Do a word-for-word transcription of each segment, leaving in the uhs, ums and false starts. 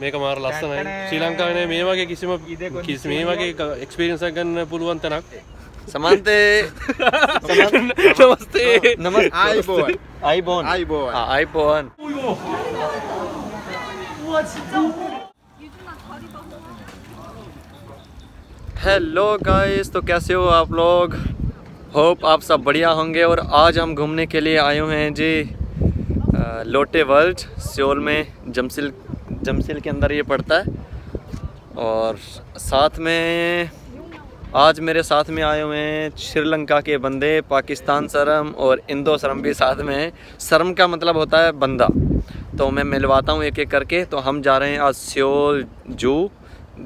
मेकमार लास्टन है श्रीलंका में मेवा के किसी में किसी मेवा के एक्सपीरियंस अगन पुलवंत ना समानते नमस्ते नमस्ते आई बोन आई बोन आई बोन आई बोन हेलो गाइस, तो कैसे हो आप लोग? होप आप सब बढ़िया होंगे। और आज हम घूमने के लिए आए हैं जी लोटे वर्ल्ड सियोल में, जमशिल जमशिल के अंदर ये पड़ता है। और साथ में आज मेरे साथ में आए हुए हैं श्रीलंका के बंदे, पाकिस्तान शर्म और इंदो शर्म भी साथ में हैं। शर्म का मतलब होता है बंदा। तो मैं मिलवाता हूँ एक एक करके। तो हम जा रहे हैं आज सियोल जू,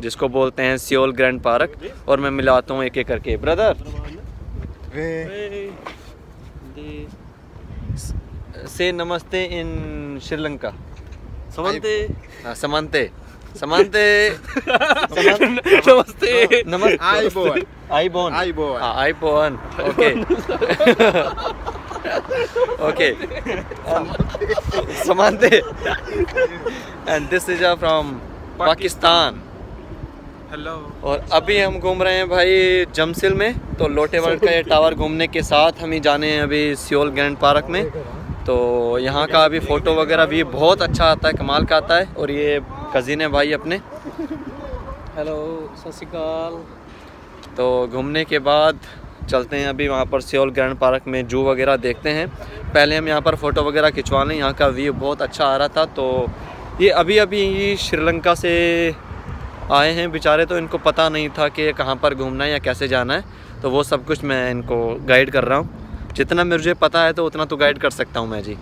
जिसको बोलते हैं सियोल ग्रैंड पार्क, और मैं मिलाता हूँ एक एक करके। ब्रदर से नमस्ते इन श्रीलंका। समानते समानते समानते नमस्ते नमस्ते आई बोन आई बोन आई बोन आई बोन ओके ओके समानते। And this is from Pakistan. Hello. और अभी हम घूम रहे हैं भाई जमशिल में। तो लोटे वर्ल्ड का ये टावर घूमने के साथ हम ही जाने हैं अभी सियोल ग्रैंड पार्क में। तो यहाँ का अभी फ़ोटो वगैरह भी बहुत अच्छा आता है, कमाल का आता है। और ये कज़िन है भाई अपने। हेलो, सत श्री अकाल। तो घूमने के बाद चलते हैं अभी वहाँ पर सियोल ग्रैंड पार्क में, जू वगैरह देखते हैं। पहले हम यहाँ पर फ़ोटो वगैरह खिंचवा लें। यहाँ का व्यू बहुत अच्छा आ रहा था। तो ये अभी अभी ये श्रीलंका से आए हैं बेचारे, तो इनको पता नहीं था कि कहाँ पर घूमना है या कैसे जाना है। तो वो सब कुछ मैं इनको गाइड कर रहा हूँ, जितना मुझे पता है तो उतना तो गाइड कर सकता हूँ मैं जी।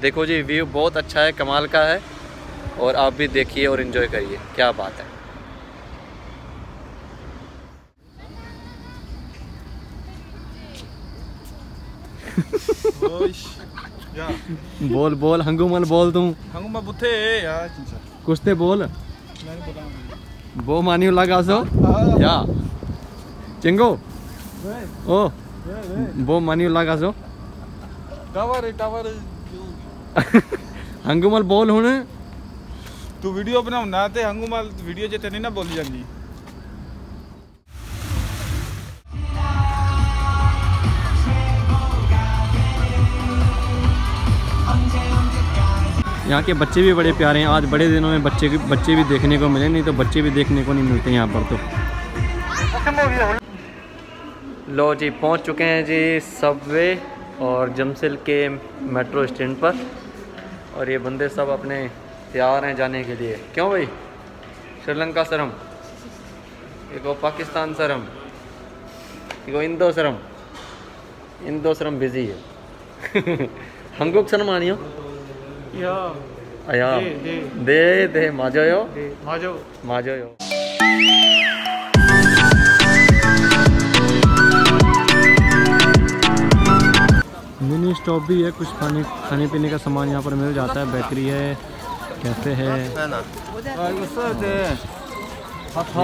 देखो जी, व्यू बहुत अच्छा है, कमाल का है। और आप भी देखिए और इन्जॉय करिए, क्या बात है। बोल बोल हंगुमल बोल तुम हंगुमल बुथे यार कुछ ते बोल वो मानियो लगा सो या चिंगो ओ वो मानियो लगा सो टावर टावर हंगुमल बोल हुने तू वीडियो अपना ना ते हंगुमल वीडियो जे तेनी ना बोली जानी। यहाँ के बच्चे भी बड़े प्यारे हैं। आज बड़े दिनों में बच्चे बच्चे भी देखने को मिले, नहीं तो बच्चे भी देखने को नहीं मिलते यहाँ पर। तो लो जी, पहुँच चुके हैं जी सबवे और जमशिल के मेट्रो स्टैंड पर। और ये बंदे सब अपने तैयार हैं जाने के लिए। क्यों भाई? श्रीलंका शर्म, एगो पाकिस्तान शर्म, एगो इंदो शर्म। इंदो शर्म बिजी है। हमको शर्म आनी हो या आया दे दे दे माजोयो माजो माजोयो। मिनी स्टॉप भी है, कुछ खाने खाने पीने का सामान यहाँ पर मिल जाता है। बेकरी है, कैफे है।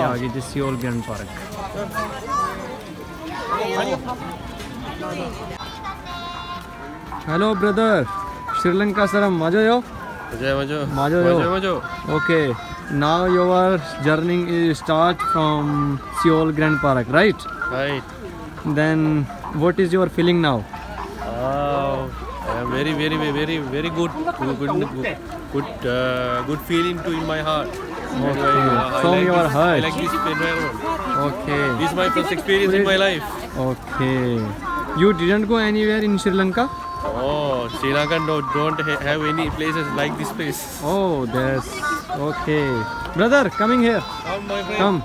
आगे जी Seoul Grand Park. Hello brother, Sri Lanka शर्म मजो यो मजो मजो मजो okay. Now your journey is start from Seoul Grand Park, right right. Then what is your feeling now? Very very very very good good good feeling to in my heart from your heart. Okay, this is my first experience in my life. Okay, you didn't go anywhere in Sri Lanka? Oh, Sri Lanka don't, don't ha have any places like this place. Oh, that's okay. Brother, coming here. Come, my friend. Come.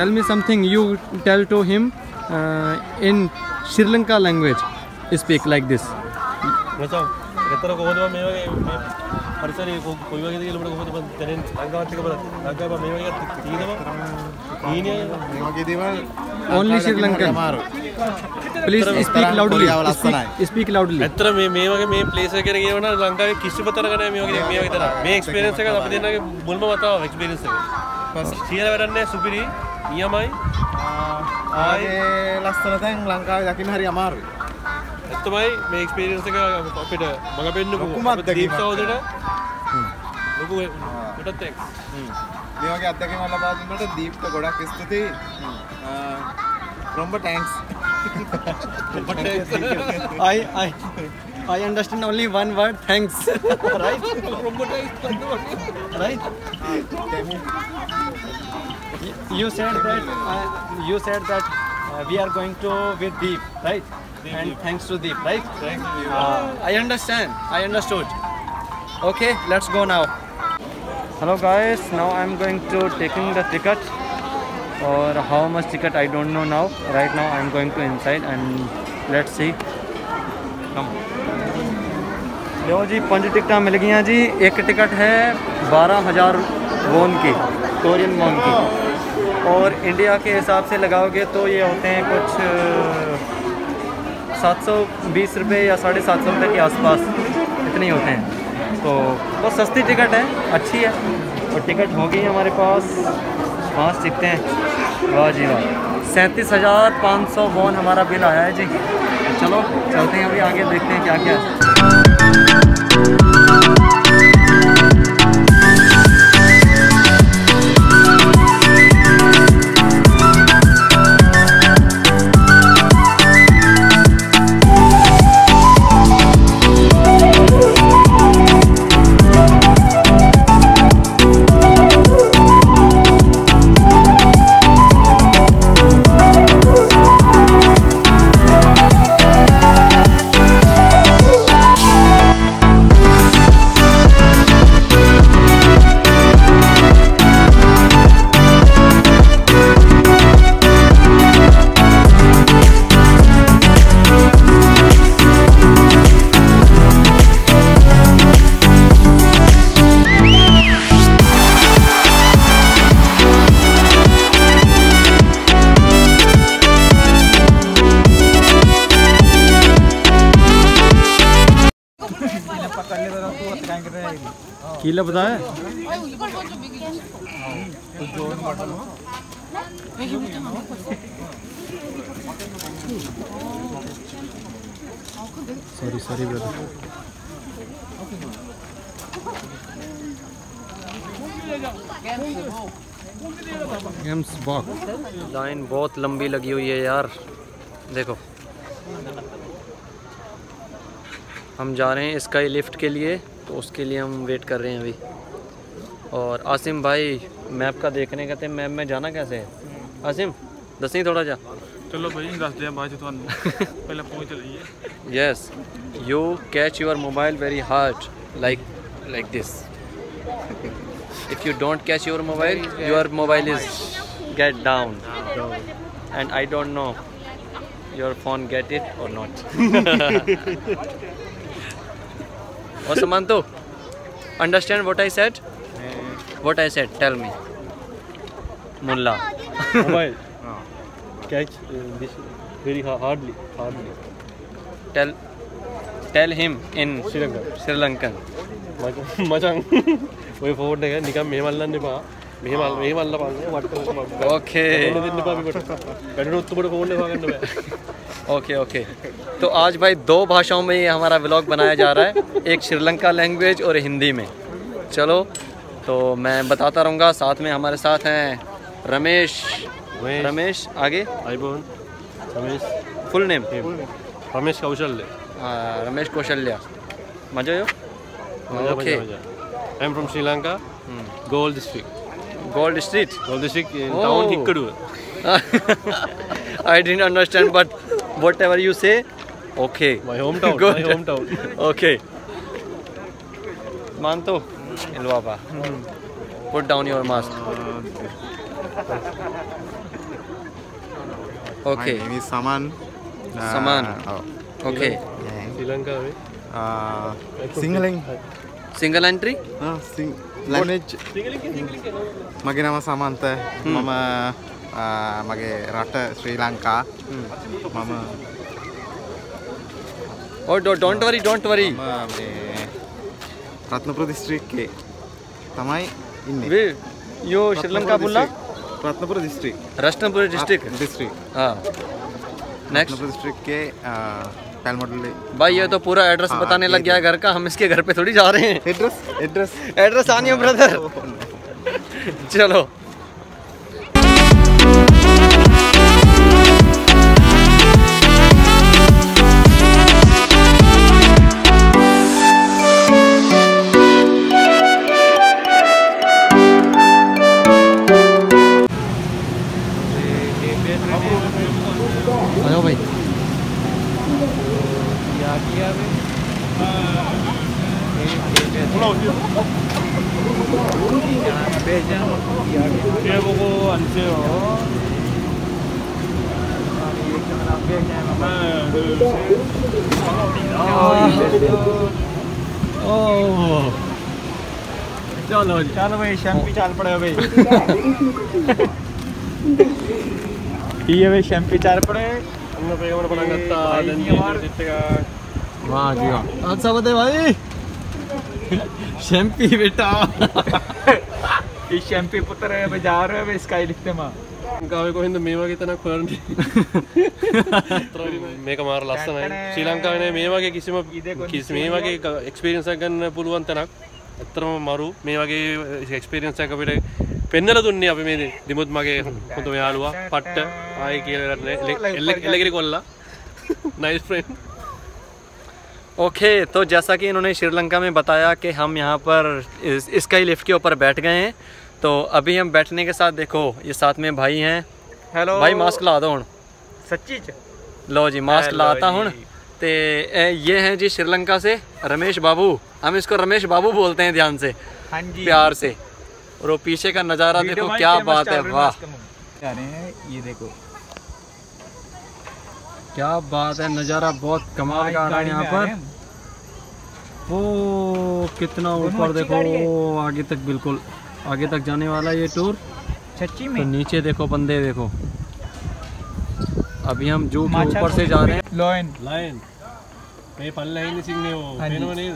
Tell me something. You tell to him uh, in Sri Lanka language. Speak like this. Brother, कितना को बोलूँ मेरे को हर साल को कोई बार किसी लोगों को बोलते हैं लंका आते के बाद लंका बाद मेरे को तीन बार तीन या कितनी बार only Sri Lankan. Please speak loudly, speak loudly. इतना मैं मैं वहां के मैं प्लेस है करके ना लंका के किसी पता ना करना है। मैं वहां के इतना मैं एक्सपीरियंस है अपने ना के बोल में बताओ एक्सपीरियंस है बस। सीधा वरन ने सुपीरी नियम आई आई लास्ट तक लंका जाकिन हरि अमर। තමයි මේ එක්ස්පීරියන්ස් එක අපිට මඟපෙන්න කුමක්ද දීප්තවදට ලොකු කොටත් එක් මේ වගේ අත්දැකීම් ලබා දුන්නට දීප්ත ගොඩක් ස්තුතියි ரொம்ப thanks but i i i understand only one word thanks right ரொம்ப thanks right you said that uh, you said that uh, we are going to with Deep right Deep and Deep. Thanks to Deep right thank you uh, i understand i understood okay let's go now hello guys now i am going to taking the ticket or how much ticket i don't know now right now i am going to inside and let's see come लो जी पांच टिकटा मिल गई जी एक ticket है बारह हजार वोन की कोरियन वोन की और इंडिया के हिसाब से लगाओगे तो ये होते हैं कुछ सात सौ बीस रुपये या साढ़े सात सौ रुपये के आसपास इतने होते हैं तो बहुत सस्ती टिकट है अच्छी है और टिकट होगी हमारे पास पाँच सीखते हैं वाह जी वाह सैंतीस हज़ार पाँच सौ वोन हमारा बिल आया है जी चलो चलते हैं अभी आगे देखते हैं क्या क्या किला बताया sorry sorry brother games box line बहुत लंबी लगी हुई है यार देखो हम जा रहे हैं स्काई लिफ्ट के लिए तो उसके लिए हम वेट कर रहे हैं अभी और आसिम भाई मैप का देखने कहते हैं मैप में जाना कैसे है आसिम दसें थोड़ा जा चलो भाई दस दें बाद पहले पहुंच चलिए yes you catch your mobile very hard like like this if you don't catch your mobile your mobile is get down and I don't know your phone get it or not or Sumanto understand what I said what I said tell me मुल्ला catch very hardly hardly tell tell him in Sri Lankan Sri Lankan मचांग वही फोन है निका मेहमान ने पा मेहमान मेहमान ला पांगे व्हाट कर ओके ने पा भी बट करो तो बड़े फोन ने पा करना ओके ओके तो आज भाई दो भाषाओं में ये हमारा व्लॉग बनाया जा रहा है एक श्रीलंका लैंग्वेज और हिंदी में चलो तो मैं बताता रहूँगा साथ में हमारे साथ हैं रमेश रमेश आगे आईबोन रमेश फुल नेम रमेश कौशल्य हाँ रमेश कौशल्या मजा हो okay I am from Sri Lanka Galle district Galle district Galle district town Hikkaduwa I didn't understand but Whatever you say, okay. My hometown. Good. My hometown. okay. Manto, Ilwaba. Put down your mask. Okay. My name is Saman. Saman. Uh, oh. Okay. Sri Lanka. Ah. Singaling. Single entry? Ah, sing. Language. Singaling. Singaling. My name is Samantha. Mama. मगे राष्ट्र श्रीलंका मामा और don't worry don't worry मामे Ratnapura district के तमाई इन्ने वे यो श्रीलंका बोला Ratnapura district Ratnapura district district हाँ नेक्स्ट रत्नपुर डिस्ट्रिक्ट के मॉडल मॉडल भाई ये तो पूरा एड्रेस हाँ, बताने लग गया है घर का। हम इसके घर पे थोड़ी जा रहे हैं। एड्रेस एड्रेस एड्रेस आनी है ब्रदर। चलो चलो चलो भाई शैम्पू चाल पड़े भाई। ये भाई शैम्पू चाल पड़े हमने पे और बनाना था जीतेगा। वाह जी वाह अच्छा बता भाई शैम्पू बेटा। ये शैम्पू पुत्र है भाई जा रहे हैं इसका ही लिखते मां गावे को हिंद मेवा कितना खुरन मेक मार लास्ट में श्रीलंका ने मेवा के किसी में किस मेवा के एक्सपीरियंस गन पुलवंतना अत्र मारू मे वगे एक्सपीरियंस कभी पेन्नल तुन्नी अभी मेरे दिमुद मगे कुछ में आलुआ पट आई की कोल्ला नाइस फ्रेंड। ओके तो जैसा कि इन्होंने श्रीलंका में बताया कि हम यहाँ पर इस, इसका ही लिफ्ट के ऊपर बैठ गए हैं। तो अभी हम बैठने के साथ देखो ये साथ में भाई हैं। हेलो भाई मास्क ला दो हूँ सच्ची लो जी मास्क लाता हूँ। तो ये हैं जी श्रीलंका से रमेश बाबू। हम इसको रमेश बाबू बोलते हैं ध्यान से हाँ जी प्यार से। और वो पीछे का नज़ारा देखो क्या बात है। वाह ये देखो क्या बात है नज़ारा बहुत कमाल का आ रहा है यहाँ पर। वो कितना ऊपर देखो आगे तक बिल्कुल आगे तक जाने वाला ये टूर। तो नीचे देखो बंदे देखो अभी हम जू के ऊपर से जा रहे हैं। लायन लायन मैं पल लायन सिंह ने वो मैंने नहीं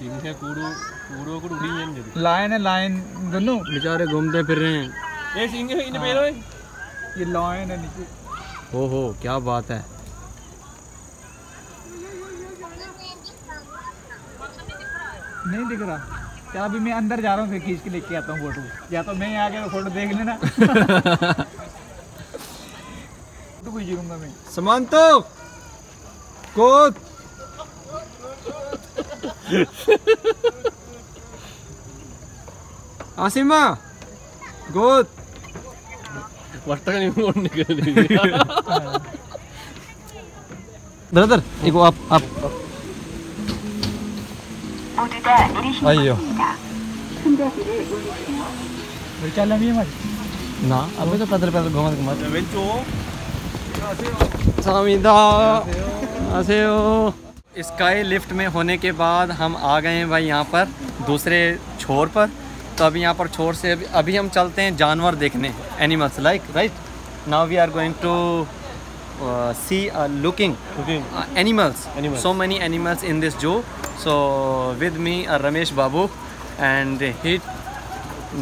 सिंह से कूड़ो कूड़ो को उड़ी है लायन है लायन दोनों बेचारे घूमते फिर रहे हैं। ए सिंह है इन पे ये लायन है नीचे। ओहो क्या बात है नहीं दिख रहा क्या। अभी मैं अंदर जा रहा हूँ फिर खींच के लेके आता हूँ फोटो या तो मैं आ गया फोटो देख लेना। मैं सुमंतो कूद आसिमा गोद ब्रदर देखो आप आप आइयो ना अभी तो पैदल पैदल घुमा घुमा स्काई लिफ्ट में होने के बाद हम आ गए हैं भाई यहाँ पर दूसरे छोर पर। तो अभी यहाँ पर छोर से अभी, अभी हम चलते हैं जानवर देखने animals like right. Now we are going to see looking animals so many animals in this zoo. So with me Ramesh Babu and he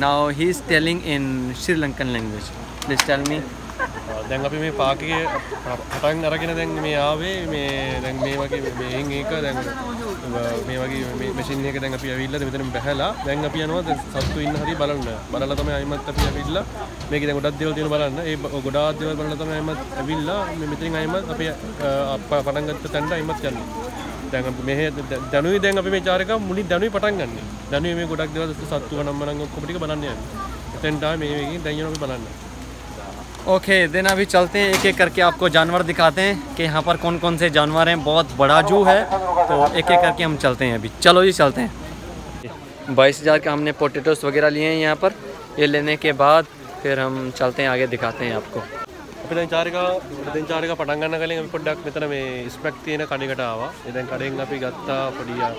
now he is telling in Sri Lankan language please tell me. දැන් අපි මේ Park එකේ පටන් අරගෙන දැන් මේ ආවේ මේ දැන් මේ වගේ මේන් එක දැන් මේ වගේ මේ මැෂින් එක දැන් අපි ඇවිල්ලා මෙතන බැහැලා දැන් අපි යනවා සත්තු ඉන්න හැටි බලන්න බලලා තමයි අයිමත් අපි ඇවිල්ලා මේක දැන් ගොඩක් දේවල් තියෙන බලන්න ඒ ගොඩාක් දේවල් බලලා තමයි අයිමත් ඇවිල්ලා මේ මෙතනින් අයිමත් අපි පටන් ගත්ත තැනට අයිමත් යනවා දැන් අපි මෙහෙ දනුයි දැන් අපි මේ චාරිකා මුලින් දනුයි පටන් ගන්නෙ දනුයි මේ ගොඩක් දේවල් සත්තු වනම් මනම් ඔක්කොම ටික බලන්න යනවා එතෙන් තමයි මේ මේකෙන් දැන් යනවා අපි බලන්න। ओके okay, देन अभी चलते हैं एक एक करके आपको जानवर दिखाते हैं कि यहाँ पर कौन कौन से जानवर हैं। बहुत बड़ा जू है तो एक एक करके हम चलते हैं अभी। चलो जी चलते हैं। बाईस हज़ार का हमने पोटैटोस वगैरह लिए हैं यहाँ पर। ये लेने के बाद फिर हम चलते हैं आगे दिखाते हैं आपको। दिन चार का दिन चार का पटांगा ना करेंगे अभी प्रोडक्ट मित्र में स्मैक तीन खाने कटा आवा इधर करेंगे अभी गत्ता पड़िया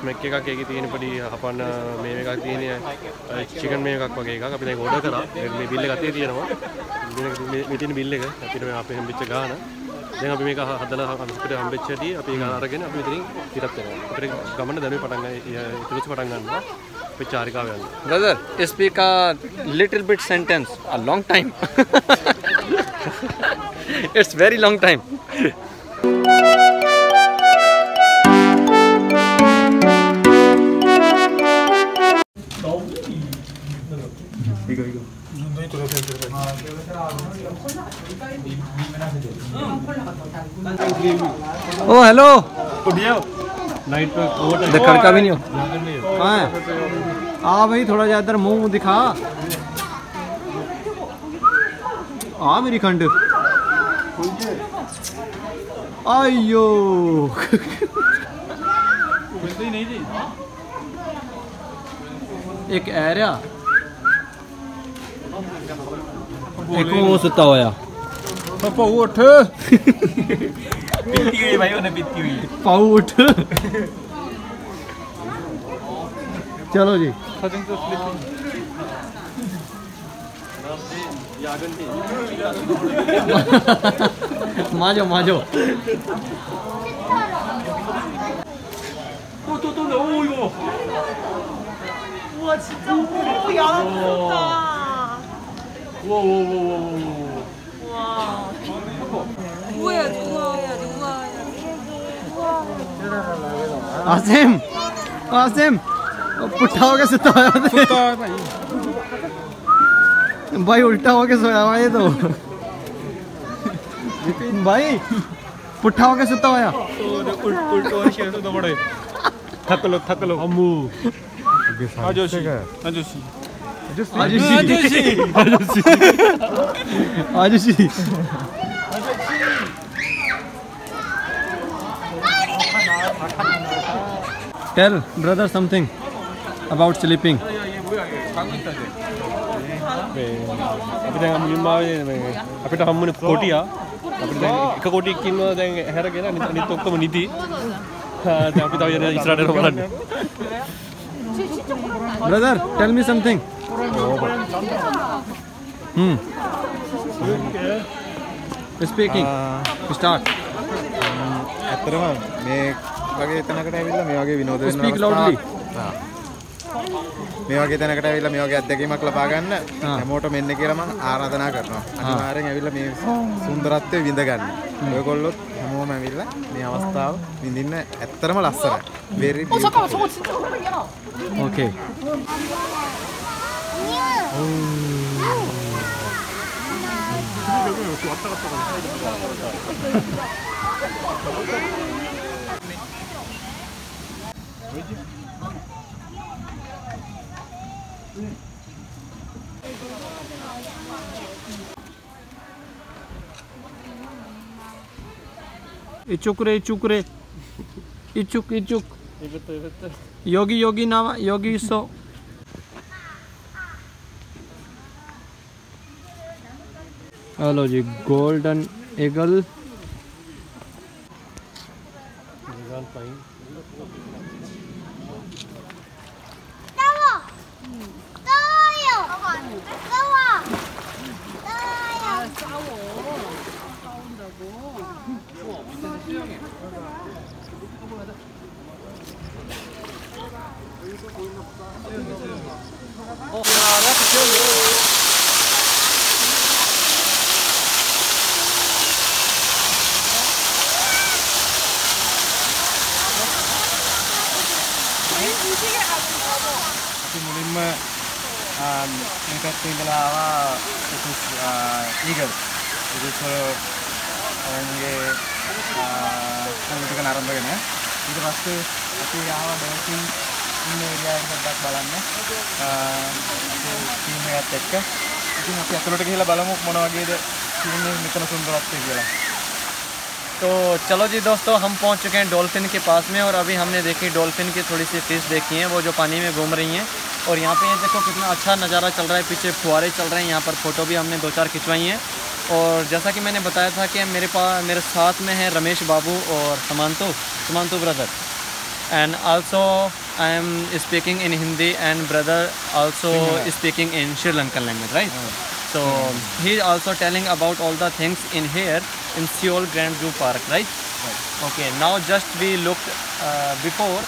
स्मैक का केक तीन पड़ी अपन मेवे का तीन चिकन मेवे का पकेगा अभी तक ऑर्डर करा मैं बिल लगाती थी ना मैं तीन बिल लेगा फिर मैं आप हम बीच गा ना देंगे अभी मैं कहा हदला हम बीच दी अभी गाना रखे ना अभी इतनी तिरपते हैं फिर गमन धन में पटांगा इतने से पटांगा चार का brother speak a little bit sentence a long time. It's very long time. Oh hello खड़का भी नहीं हो कहाँ है आ भाई थोड़ा जा इधर मुंह दिखा आ मेरी खंड आयो एक एरिया एक वो सुता होया पापा उठ पीती हुई भाई उन्हें पीती हुई पाऊ उठ चलो जी माजो माजो आसिम आसिम पुट्ठा होके सुता है भाई उल्टा होके सोया हुआ ये तो भाई पुट्ठा होके सुता हुआ थक लो थक लो अम्मू आजोशी आजोशी आजोशी आजोशी आजोशी Tell brother something about sleeping. अभी तो हम युवाएं अभी तो हमने कोटिया अभी तो एक कोटी किम देंगे हैरक है ना नित्य तो मनी थी तो अभी तो ये इसराइल वाला brother tell me something. Hmm. Speaking. Start. अतरमा मैं आगे इतना कटाई मिला मैं आगे विनोद ने स्पीक लाउडली हां मैं आगे इतना कटाई मिला मैं आगे अध्यक्ष मक्कल पागन्न හැමෝටම මෙන්න කියලා මම ආරාධනා කරනවා අනිවාර්යෙන් ඇවිල්ලා මේ සුන්දරත්වය විඳ ගන්න. ඔයගොල්ලොත් හැමෝම ඇවිල්ලා මේ අවස්ථාව විඳින්න ඇත්තටම ලස්සනයි. Very beautiful. Okay. इचुक रे इचुक रे इचुक इचुक योगी योगी नामा योगी सो हेलो जी गोल्डन ईगल ईगल आरंभकन इत फस्ट अति यहाँ डेंसिंग इन एरिया बल टीम के अतोटे बल मन टीम मित्र सुंदर खेला। तो चलो जी दोस्तों हम पहुंच चुके हैं डॉल्फिन के पास में और अभी हमने देखी डॉल्फिन की थोड़ी सी फिश देखी हैं वो जो पानी में घूम रही हैं और यहाँ पे ये देखो कितना अच्छा नज़ारा चल रहा है पीछे फुहारे चल रहे हैं यहाँ पर फ़ोटो भी हमने दो चार खिंचवाई हैं। और जैसा कि मैंने बताया था कि मेरे पास मेरे साथ में है रमेश बाबू और Sumanto Sumantu brother. And also I am speaking in Hindi and brother also speaking in Sri Lankan language, right? So he also telling about all the things in here in Seoul Grand Zoo Park, right? Okay, now just we looked before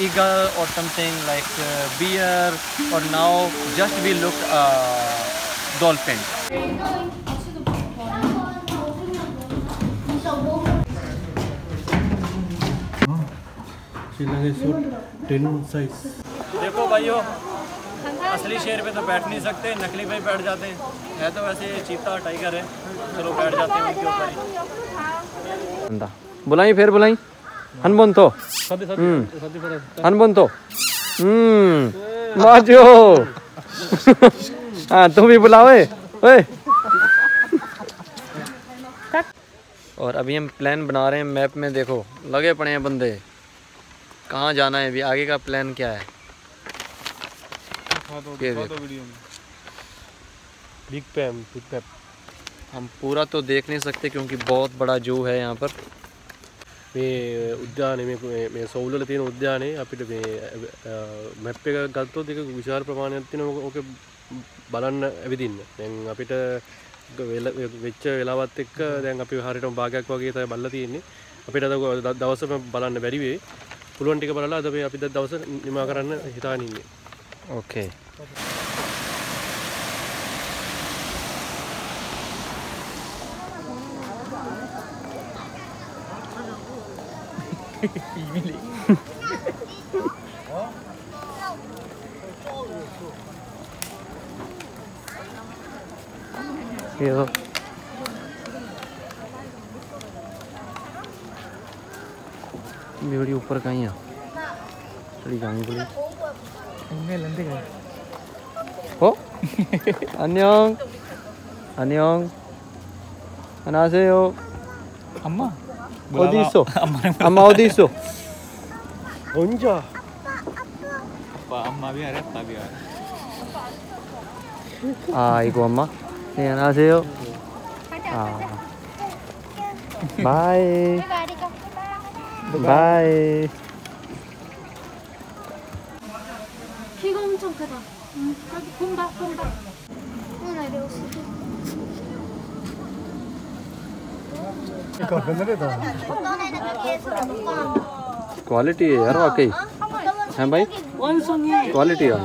eagle or something like bear, or now just we looked dolphin. Size. देखो भाइयों, असली शेर पे तो बैठ नहीं सकते, नकली पे बैठ जाते हैं। है तो वैसे चीता टाइगर है, चलो बैठ जाते हैं उनके ऊपर ही। बुलाई फिर बुलाई हनुमंतो हनुमंतो माजो। हाँ तुम भी बुलाओ। और अभी हम प्लान बना रहे हैं, मैप में देखो लगे पड़े हैं बंदे, कहाँ जाना है अभी, आगे का प्लान क्या है। दिखा दो, दिखा दो वीडियो में। बिग पैम, बिग पैम। हम पूरा तो देख नहीं सकते क्योंकि बहुत बड़ा जू है यहाँ पर। मैं उद्यान में मैं सौल तीन उद्यान है आप मैपे गलत विशाल प्रमाण ओके बलन विदीन आप वेच वेलावत्क हर भाग्य बल्लती आप दवस बलान बरी पुलवंटी का बल अभी दवस निमाकर हिता ओके। ये तो मेरी ऊपर कहीं है थोड़ी गांग बोली उनमें लंदे गए हो। अन्योंग अन्योंग अनासेयो अम्मा ओदिसो अम्मा ओदिसो ओंजा अप्पा अम्मा भी आ रहा है, अप्पा भी आ रहा है। आई गो अम्मा ने अनासेयो बाय बाय। 비가 엄청 크다. 응, 여기 봄바 봄바. 오늘 내려오시지. 이거 그늘에다. क्वालिटी है यार वाकई। हैं भाई? क्वालिटी है।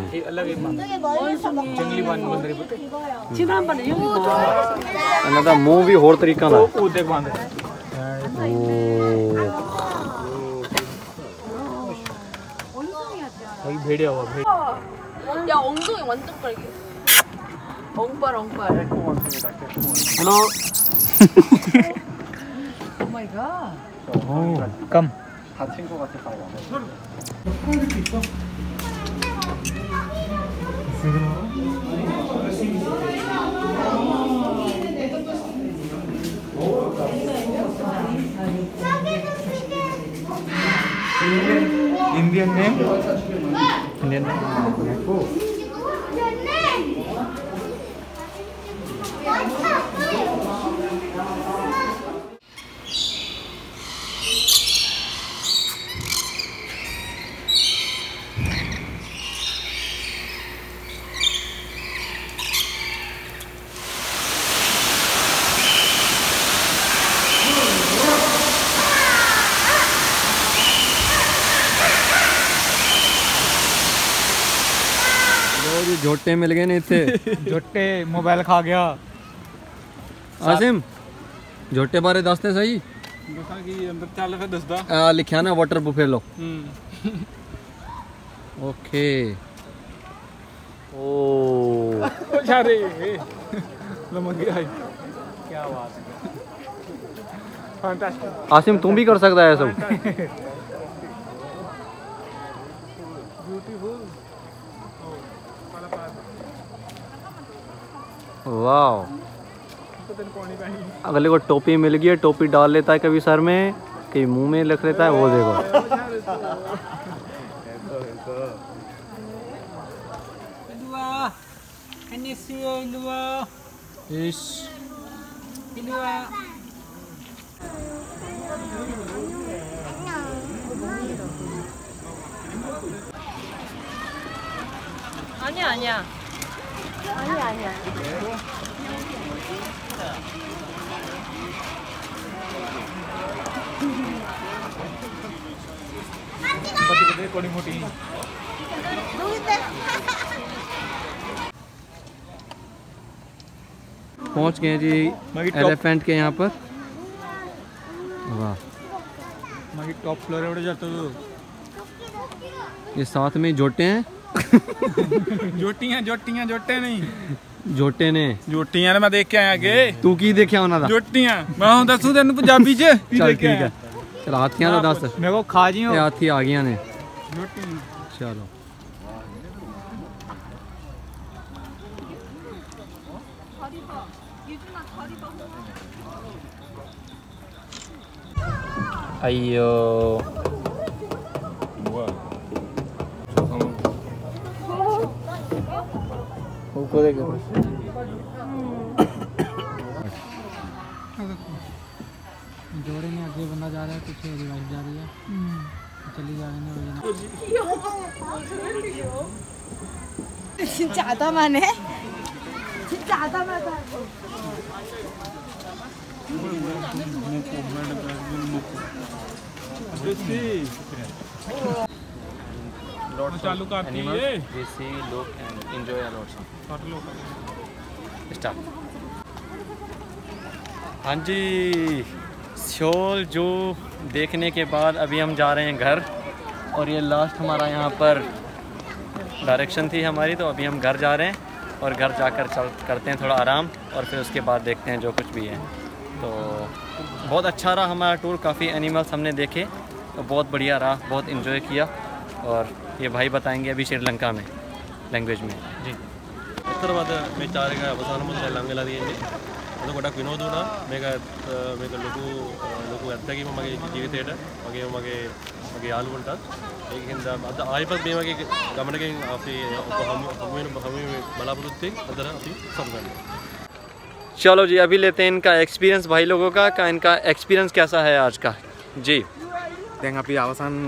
अन्ना मुँह भी होर तरीका ना। भाई भेड़िया हुआ भेड़। 야 엉덩이 완전 빨개. 엉빨 엉빨. Hello. 오 마이 갓. 오. 깜. 다친 거 같아 빨간. 콜리티 있어? Indian name Indian name को झोटे मिल गए नहीं थे। झोटे मोबाइल खा गया। आसिम झोटे बारे दसते सही आ, लिखा ना वाटर बुफेलो। ओके ओ बेचारे क्या बात है। फैंटास्टिक आसिम तुम भी कर सकता है सब। वाओ, अगले को टोपी मिल गई है, टोपी डाल लेता है कभी सर में कभी मुंह में रख लेता है। वो देखो 아니야 아니야 맞지 거리 모티 누구인데 पहुंच गए जी एलिफेंट के यहाँ पर। वाह मगी टॉप फ्लोर एवढे जातो ये साथ में जोटे हैं जोटियां जोटियां जोटे नहीं जोटे ने जोटियां मैं देख के आया आगे तू की देखिया होना था जोटियां मैं दसू तेन पंजाबी च चल ठीक है चल हाथियां तो दस मेरे को खा जी हाथी आ गया ने चलो अयो जोड़े में आगे बंदा जा रहा है कुछ लाइट जा रही है चली जा रही है चाहता माने चाहता चालू कर हाँ जी शोल जो देखने के बाद अभी हम जा रहे हैं घर और ये लास्ट हमारा यहाँ पर डायरेक्शन थी हमारी तो अभी हम घर जा रहे हैं और घर जाकर चल करते हैं थोड़ा आराम और फिर उसके बाद देखते हैं जो कुछ भी है। तो बहुत अच्छा रहा हमारा टूर, काफ़ी एनिमल्स हमने देखे तो बहुत बढ़िया रहा, बहुत इन्जॉय किया। और ये भाई बताएंगे अभी श्रीलंका में लैंग्वेज में जी उत्तरवाद विचारेगा वसानमुल लंगला दिए ಅದು ಕೂಡ ವಿನೋದನ ಮೇಗ ಮೇಗ ಲಗು ಲಗು ಅತ್ತಗೆ ಮಮಗೆ ಜೀವಿತೇಟ ಮಗೆ ಮಗೆ ಮಗೆ ಹಾಲು ಉಂಟ ಈಗಿಂದ ಅದು ಆಯ್ಪದ ಮೇಮಗೆ ಗಮನಕ್ಕೆ ಆಫಿ ಹಮ್ಮಿನ ಹಮ್ಮಿ ಬಲಬರುತ್ತೆ ಅದರ ಅತಿ ಸಂಭಾವನೆ। चलो जी अभी लेते हैं इनका एक्सपीरियंस भाई लोगों का का इनका एक्सपीरियंस कैसा है आज का जी। දැන් අපි අවසන්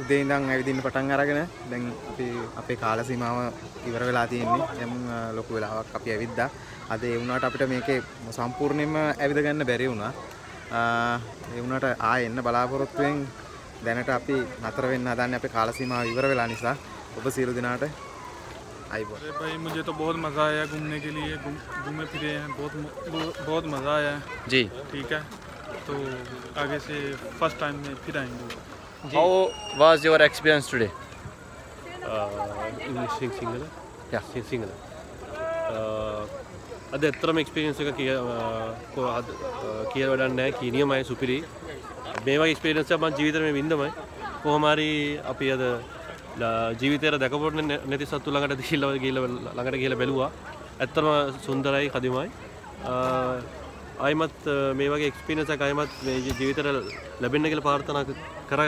උදේ ඉඳන් ඇවිදින්න පටන් අරගෙන දැන් අපි අපේ කාල සීමාව ඉවර වෙලා තියෙන්නේ දැන් ලොකු වෙලාවක් අපි ඇවිද්දා අද ඒ වුණාට අපිට මේකේ සම්පූර්ණයෙන්ම ඇවිද ගන්න බැරි වුණා ඒ වුණාට ආයෙ එන්න බලාපොරොත්තුෙන් දැනට අපි නතර වෙන්න හදන්නේ අපේ කාල සීමාව ඉවර වෙලා නිසා ඔබ සියලු දෙනාට आईबो। अरे भाई मुझे तो बहुत मज़ा आया घूमने के लिए घूमे फिरे हैं बहुत बहुत मज़ा आया जी ठीक है तो आगे से फर्स्ट टाइम में फिर आएंगे। How was your experience today? English single या सिंगल अदे तरम एक्सपीरियंस का किया को किया वाला नया कीनियम है सुपीरी बेवा एक्सपीरियंस से अपन जीवित में बिंदम है वो हमारी अपी अद ජීවිතේර දැකපොට නැති සතු ළඟට ගිහිල්ලා ගිහිල්ලා ළඟට ගිහිල්ලා බැලුවා ඇත්තම සුන්දරයි කදිමයි ආයිමත් මේ වගේ එක්ස්පීරියන්ස් එකක් ආයිමත් මේ ජීවිතේර ලැබෙන්න කියලා ප්‍රාර්ථනා කර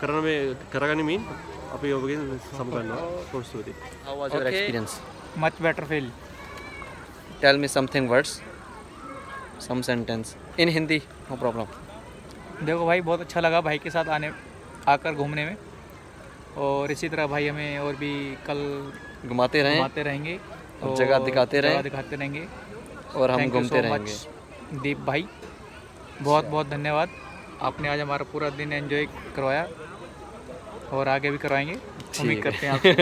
කරන මේ කරගනිමින් අපි ඔබගෙන් සමු ගන්නවා පොස්තුති। How was your experience? Much better feel. Tell me something words some sentence in Hindi no problem. देखो भाई बहुत अच्छा लगा भाई के साथ आने आकर घूमने में और इसी तरह भाई हमें और भी कल घुमाते रहें घुमाते रहेंगे तो जगह दिखाते रहें दिखाते रहेंगे और हम घूमते रहेंगे। दीप भाई बहुत बहुत धन्यवाद आपने आज हमारा पूरा दिन एंजॉय करवाया और आगे भी करवाएंगे उम्मीद करते हैं आपसे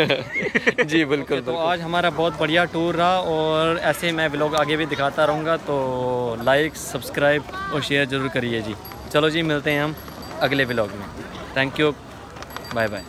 जी बिल्कुल। तो आज हमारा बहुत बढ़िया टूर रहा और ऐसे मैं व्लॉग आगे भी दिखाता रहूँगा तो लाइक सब्सक्राइब और शेयर ज़रूर करिए जी। चलो जी मिलते हैं हम अगले व्लॉग में। Thank you bye bye.